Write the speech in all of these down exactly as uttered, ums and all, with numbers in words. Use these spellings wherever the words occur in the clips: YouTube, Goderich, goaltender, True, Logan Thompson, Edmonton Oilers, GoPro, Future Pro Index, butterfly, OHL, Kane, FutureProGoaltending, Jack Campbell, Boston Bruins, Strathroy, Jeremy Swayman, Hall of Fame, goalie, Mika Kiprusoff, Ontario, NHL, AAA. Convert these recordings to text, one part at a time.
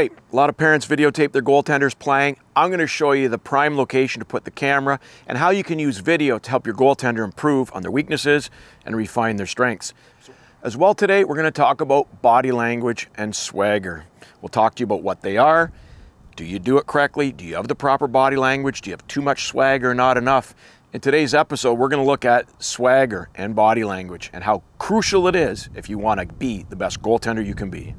right, a lot of parents videotape their goaltenders playing. I'm going to show you the prime location to put the camera and how you can use video to help your goaltender improve on their weaknesses and refine their strengths. As well today, we're going to talk about body language and swagger. We'll talk to you about what they are. Do you do it correctly? Do you have the proper body language? Do you have too much swagger or not enough? In today's episode, we're going to look at swagger and body language and how crucial it is if you want to be the best goaltender you can be.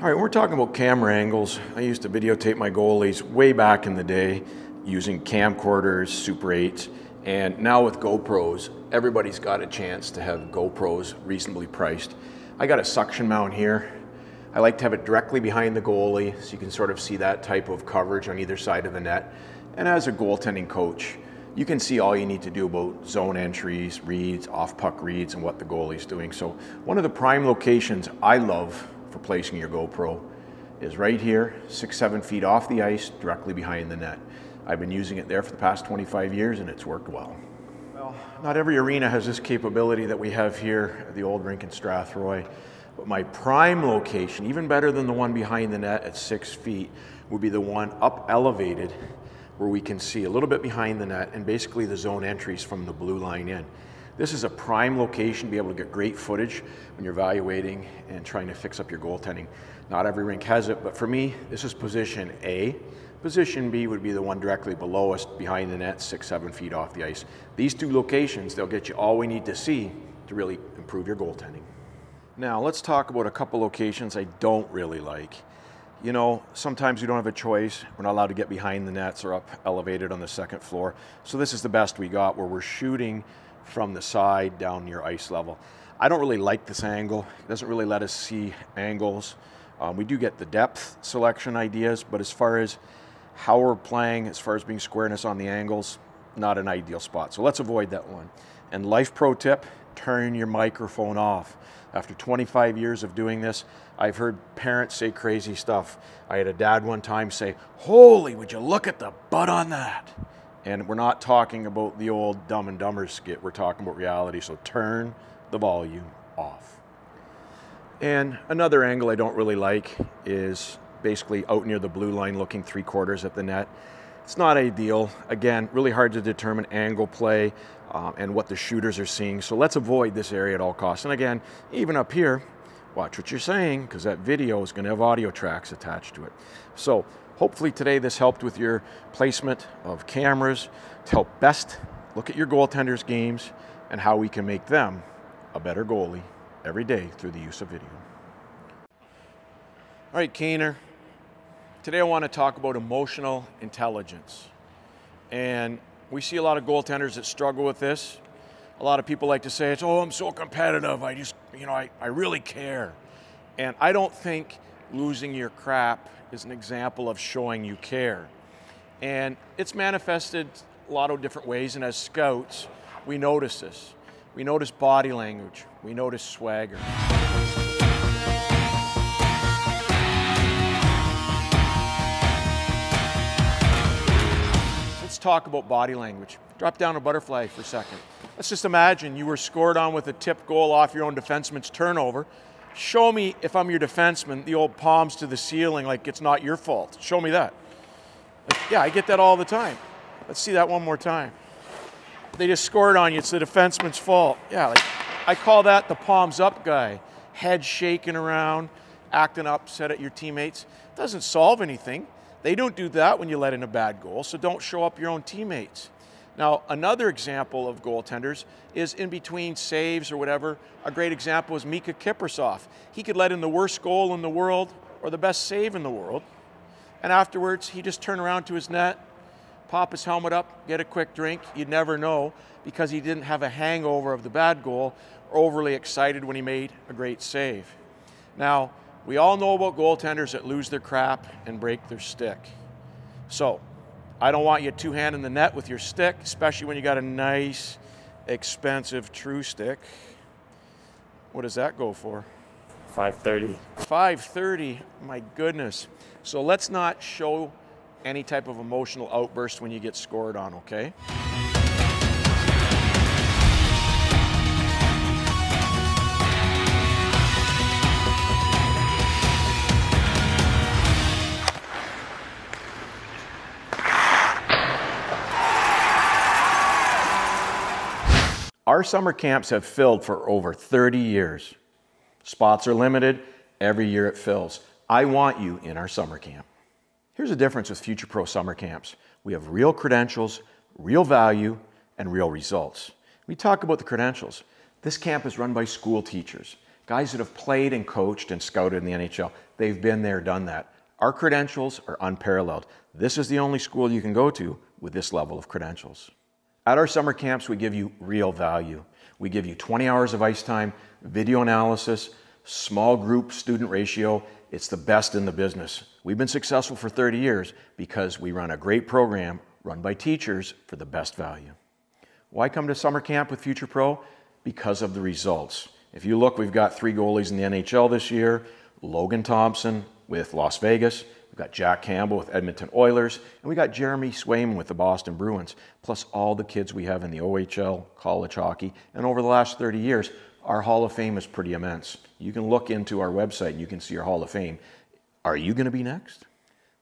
All right, we're talking about camera angles. I used to videotape my goalies way back in the day using camcorders, Super eights, and now with GoPros, everybody's got a chance to have GoPros reasonably priced. I got a suction mount here. I like to have it directly behind the goalie so you can sort of see that type of coverage on either side of the net. And as a goaltending coach, you can see all you need to do about zone entries, reads, off-puck reads, and what the goalie's doing. So one of the prime locations I love for placing your GoPro is right here, six, seven feet off the ice, directly behind the net. I've been using it there for the past twenty-five years and it's worked well. Well, not every arena has this capability that we have here at the old rink in Strathroy, but my prime location, even better than the one behind the net at six feet, would be the one up elevated where we can see a little bit behind the net and basically the zone entries from the blue line in. This is a prime location to be able to get great footage when you're evaluating and trying to fix up your goaltending. Not every rink has it, but for me, this is position A. Position B would be the one directly below us, behind the net, six, seven feet off the ice. These two locations, they'll get you all we need to see to really improve your goaltending. Now, let's talk about a couple locations I don't really like. You know, sometimes we don't have a choice. We're not allowed to get behind the nets or up elevated on the second floor. So this is the best we got where we're shooting from the side down near ice level. I don't really like this angle. It doesn't really let us see angles. Um, we do get the depth selection ideas, but as far as how we're playing, as far as being squareness on the angles, not an ideal spot. So let's avoid that one. And life pro tip, turn your microphone off. After twenty-five years of doing this, I've heard parents say crazy stuff. I had a dad one time say, "Holy, would you look at the butt on that?" And we're not talking about the old Dumb and Dumber skit, we're talking about reality, so turn the volume off. And another angle I don't really like is basically out near the blue line looking three quarters at the net. It's not ideal. Again, really hard to determine angle play um, and what the shooters are seeing, so let's avoid this area at all costs. And again, even up here, watch what you're saying, because that video is going to have audio tracks attached to it. So hopefully today this helped with your placement of cameras to help best look at your goaltenders' games and how we can make them a better goalie every day through the use of video. All right, Kaner. Today I want to talk about emotional intelligence. And we see a lot of goaltenders that struggle with this. A lot of people like to say, it's, oh, I'm so competitive. I just, you know, I, I really care. And I don't think losing your crap is an example of showing you care. And it's manifested a lot of different ways, and as scouts, we notice this. We notice body language. We notice swagger. Let's talk about body language. Drop down a butterfly for a second. Let's just imagine you were scored on with a tip goal off your own defenseman's turnover. Show me, if I'm your defenseman, the old palms to the ceiling like it's not your fault. Show me that. Yeah, I get that all the time. Let's see that one more time. They just scored on you. It's the defenseman's fault. Yeah, like, I call that the palms up guy. Head shaking around, acting upset at your teammates. Doesn't solve anything. They don't do that when you let in a bad goal, so don't show up your own teammates. Now, another example of goaltenders is in between saves or whatever. A great example is Mika Kiprusoff. He could let in the worst goal in the world or the best save in the world, and afterwards he just turned around to his net, pop his helmet up, get a quick drink. You'd never know because he didn't have a hangover of the bad goal or overly excited when he made a great save. Now, we all know about goaltenders that lose their crap and break their stick. So, I don't want you two-handing the net with your stick, especially when you got a nice, expensive true stick. What does that go for? five thirty. five thirty, my goodness. So let's not show any type of emotional outburst when you get scored on, okay? Our summer camps have filled for over thirty years. Spots are limited. Every year it fills. I want you in our summer camp. Here's the difference with Future Pro summer camps. We have real credentials, real value, and real results. We talk about the credentials. This camp is run by school teachers, guys that have played and coached and scouted in the N H L. They've been there, done that. Our credentials are unparalleled. This is the only school you can go to with this level of credentials. At our summer camps, we give you real value. We give you twenty hours of ice time, video analysis, small group student ratio. It's the best in the business. We've been successful for thirty years because we run a great program run by teachers for the best value. Why come to summer camp with Future Pro? Because of the results. If you look, we've got three goalies in the N H L this year. Logan Thompson with Las Vegas, we've got Jack Campbell with Edmonton Oilers, and we got Jeremy Swayman with the Boston Bruins, plus all the kids we have in the O H L, college hockey, and over the last thirty years, our Hall of Fame is pretty immense. You can look into our website and you can see our Hall of Fame. Are you going to be next?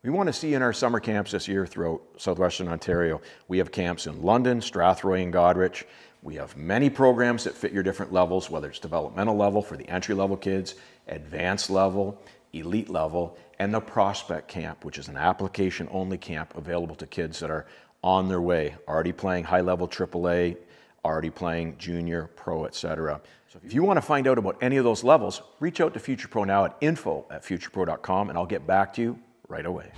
We want to see you in our summer camps this year throughout Southwestern Ontario. We have camps in London, Strathroy, and Goderich. We have many programs that fit your different levels, whether it's developmental level for the entry-level kids, advanced level, elite level, and the prospect camp, which is an application-only camp available to kids that are on their way, already playing high-level triple A, already playing junior, pro, et cetera. So if you want to find out about any of those levels, reach out to Future Pro now at info at futurepro dot com, and I'll get back to you right away.